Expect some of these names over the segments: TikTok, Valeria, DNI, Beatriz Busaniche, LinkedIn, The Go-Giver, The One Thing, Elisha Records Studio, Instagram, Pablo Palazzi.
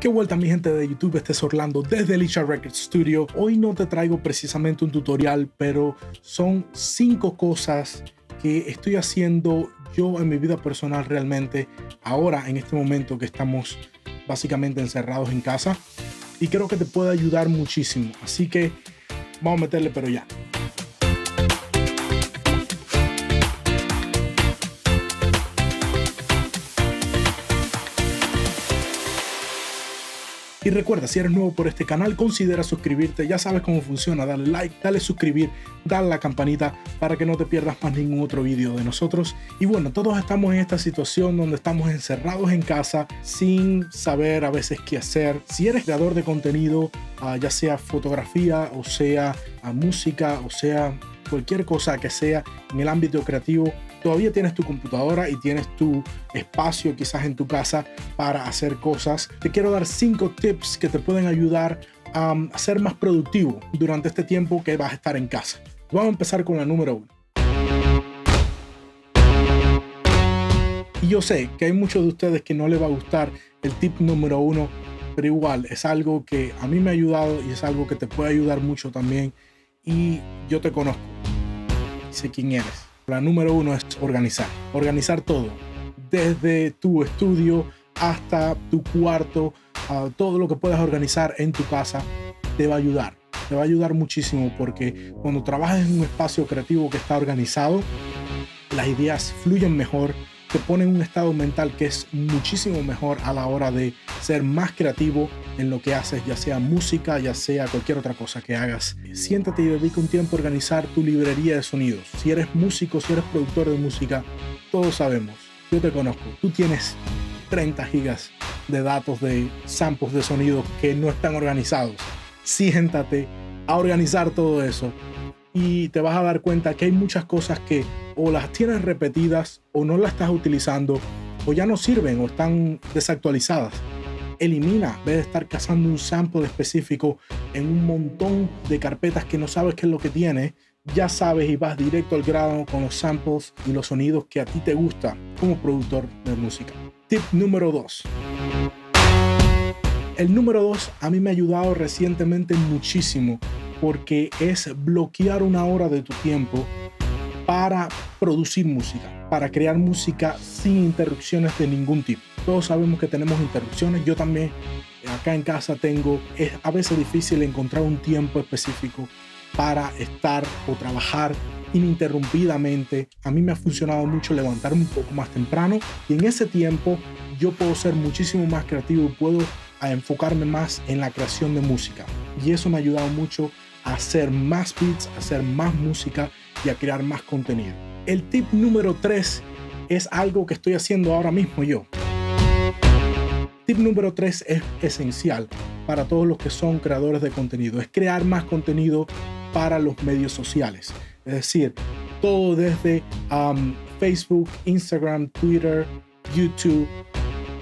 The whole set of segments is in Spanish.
Qué vuelta mi gente de YouTube, este es Orlando desde Elisha Records Studio. Hoy no te traigo precisamente un tutorial, pero son 5 cosas que estoy haciendo yo en mi vida personal realmente ahora en este momento que estamos básicamente encerrados en casa y creo que te puede ayudar muchísimo. Así que vamos a meterle pero ya. Y recuerda, si eres nuevo por este canal, considera suscribirte. Ya sabes cómo funciona, dale like, dale suscribir, dale la campanita para que no te pierdas más ningún otro video de nosotros. Y bueno, todos estamos en esta situación donde estamos encerrados en casa sin saber a veces qué hacer. Si eres creador de contenido, ya sea fotografía, o sea música, o sea cualquier cosa que sea en el ámbito creativo, todavía tienes tu computadora y tienes tu espacio quizás en tu casa para hacer cosas. Te quiero dar 5 tips que te pueden ayudar a ser más productivo durante este tiempo que vas a estar en casa. Vamos a empezar con la número 1. Y yo sé que hay muchos de ustedes que no les va a gustar el tip número 1, pero igual es algo que a mí me ha ayudado y es algo que te puede ayudar mucho también. Y yo te conozco, sé quién eres. La número 1 es organizar. Organizar todo, desde tu estudio hasta tu cuarto, todo lo que puedas organizar en tu casa te va a ayudar. Te va a ayudar muchísimo porque cuando trabajas en un espacio creativo que está organizado, las ideas fluyen mejor, te ponen en un estado mental que es muchísimo mejor a la hora de ser más creativo en lo que haces, ya sea música, ya sea cualquier otra cosa que hagas. Siéntate y dedica un tiempo a organizar tu librería de sonidos. Si eres músico, si eres productor de música, todos sabemos, yo te conozco, tú tienes 30 gigas de datos de samples de sonidos que no están organizados. Siéntate a organizar todo eso y te vas a dar cuenta que hay muchas cosas que o las tienes repetidas o no las estás utilizando o ya no sirven o están desactualizadas. Elimina, en vez de estar cazando un sample específico en un montón de carpetas que no sabes qué es lo que tiene, ya sabes y vas directo al grano con los samples y los sonidos que a ti te gusta como productor de música. Tip número 2. El número 2 a mí me ha ayudado recientemente muchísimo porque es bloquear una hora de tu tiempo para producir música, para crear música sin interrupciones de ningún tipo. Todos sabemos que tenemos interrupciones, yo también acá en casa tengo, es a veces difícil encontrar un tiempo específico para estar o trabajar ininterrumpidamente. A mí me ha funcionado mucho levantarme un poco más temprano y en ese tiempo yo puedo ser muchísimo más creativo y puedo enfocarme más en la creación de música. Y eso me ha ayudado mucho a hacer más beats, a hacer más música y a crear más contenido. El tip número 3 es algo que estoy haciendo ahora mismo yo. Tip número 3 es esencial para todos los que son creadores de contenido. Es crear más contenido para los medios sociales. Es decir, todo desde Facebook, Instagram, Twitter, YouTube.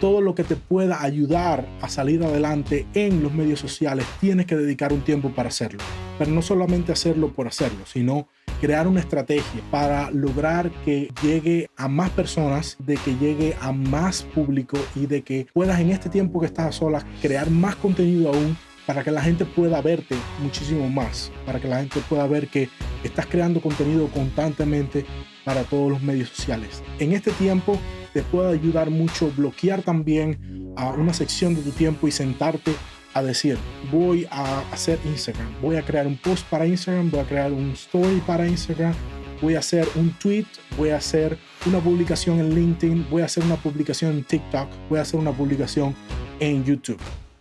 Todo lo que te pueda ayudar a salir adelante en los medios sociales, tienes que dedicar un tiempo para hacerlo. Pero no solamente hacerlo por hacerlo, sino crear una estrategia para lograr que llegue a más personas, de que llegue a más público y de que puedas en este tiempo que estás a solas crear más contenido aún para que la gente pueda verte muchísimo más, para que la gente pueda ver que estás creando contenido constantemente para todos los medios sociales. En este tiempo te puede ayudar mucho bloquear también a una sección de tu tiempo y sentarte a decir, voy a hacer Instagram, voy a crear un post para Instagram, voy a crear un story para Instagram, voy a hacer un tweet, voy a hacer una publicación en LinkedIn, voy a hacer una publicación en TikTok, voy a hacer una publicación en YouTube.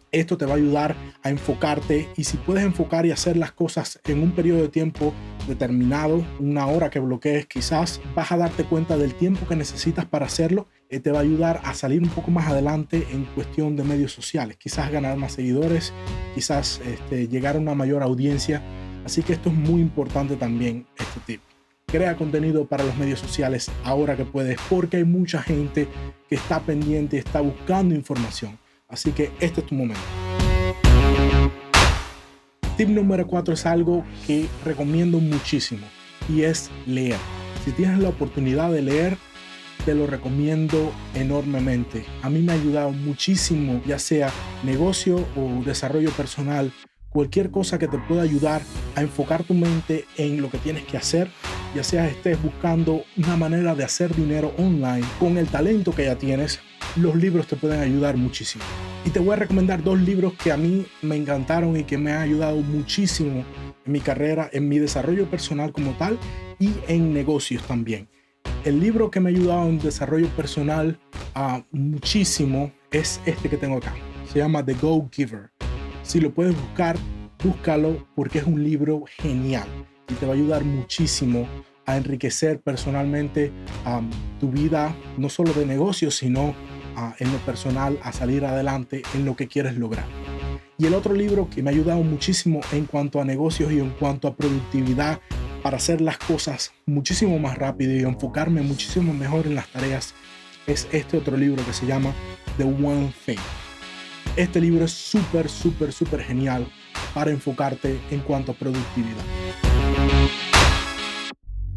Esto te va a ayudar a enfocarte y si puedes enfocar y hacer las cosas en un periodo de tiempo determinado, una hora que bloquees quizás, vas a darte cuenta del tiempo que necesitas para hacerlo. Te va a ayudar a salir un poco más adelante en cuestión de medios sociales, quizás ganar más seguidores, quizás llegar a una mayor audiencia. Así que esto es muy importante también, este tip. Crea contenido para los medios sociales ahora que puedes, porque hay mucha gente que está pendiente, está buscando información. Así que este es tu momento. Tip número 4 es algo que recomiendo muchísimo y es leer. Si tienes la oportunidad de leer, te lo recomiendo enormemente. A mí me ha ayudado muchísimo, ya sea negocio o desarrollo personal, cualquier cosa que te pueda ayudar a enfocar tu mente en lo que tienes que hacer, ya sea estés buscando una manera de hacer dinero online con el talento que ya tienes, los libros te pueden ayudar muchísimo. Y te voy a recomendar dos libros que a mí me encantaron y que me han ayudado muchísimo en mi carrera, en mi desarrollo personal como tal y en negocios también. El libro que me ha ayudado en desarrollo personal muchísimo es este que tengo acá. Se llama The Go-Giver. Si lo puedes buscar, búscalo porque es un libro genial y te va a ayudar muchísimo a enriquecer personalmente tu vida, no solo de negocios, sino en lo personal, a salir adelante en lo que quieres lograr. Y el otro libro que me ha ayudado muchísimo en cuanto a negocios y en cuanto a productividad para hacer las cosas muchísimo más rápido y enfocarme muchísimo mejor en las tareas es este otro libro que se llama The One Thing. Este libro es súper genial para enfocarte en cuanto a productividad.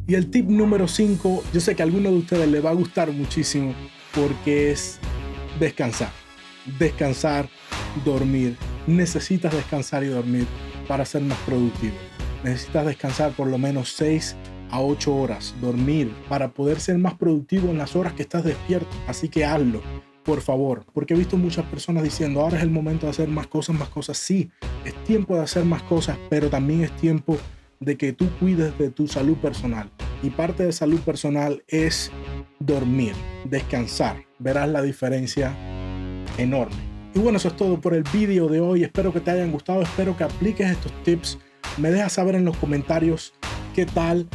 Y el tip número 5, yo sé que a alguno de ustedes le va a gustar muchísimo porque es descansar. Descansar, dormir. Necesitas descansar y dormir para ser más productivo. Necesitas descansar por lo menos 6 a 8 horas. Dormir para poder ser más productivo en las horas que estás despierto. Así que hazlo, por favor. Porque he visto muchas personas diciendo, ahora es el momento de hacer más cosas, más cosas. Sí, es tiempo de hacer más cosas, pero también es tiempo de que tú cuides de tu salud personal. Y parte de salud personal es dormir, descansar. Verás la diferencia enorme. Y bueno, eso es todo por el vídeo de hoy. Espero que te hayan gustado. Espero que apliques estos tips. Me dejas saber en los comentarios qué tal,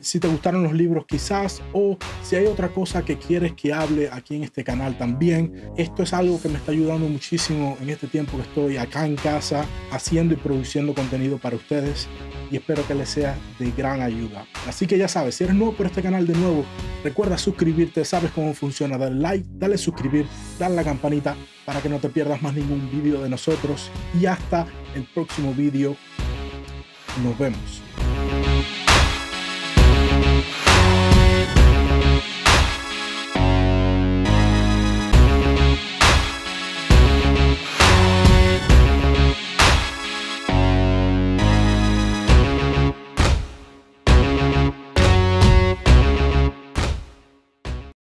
si te gustaron los libros quizás, o si hay otra cosa que quieres que hable aquí en este canal también. Esto es algo que me está ayudando muchísimo en este tiempo que estoy acá en casa haciendo y produciendo contenido para ustedes, y espero que les sea de gran ayuda. Así que ya sabes, si eres nuevo por este canal, de nuevo, recuerda suscribirte, sabes cómo funciona, dale like, dale suscribir, dale la campanita para que no te pierdas más ningún vídeo de nosotros, y hasta el próximo vídeo. Nos vemos.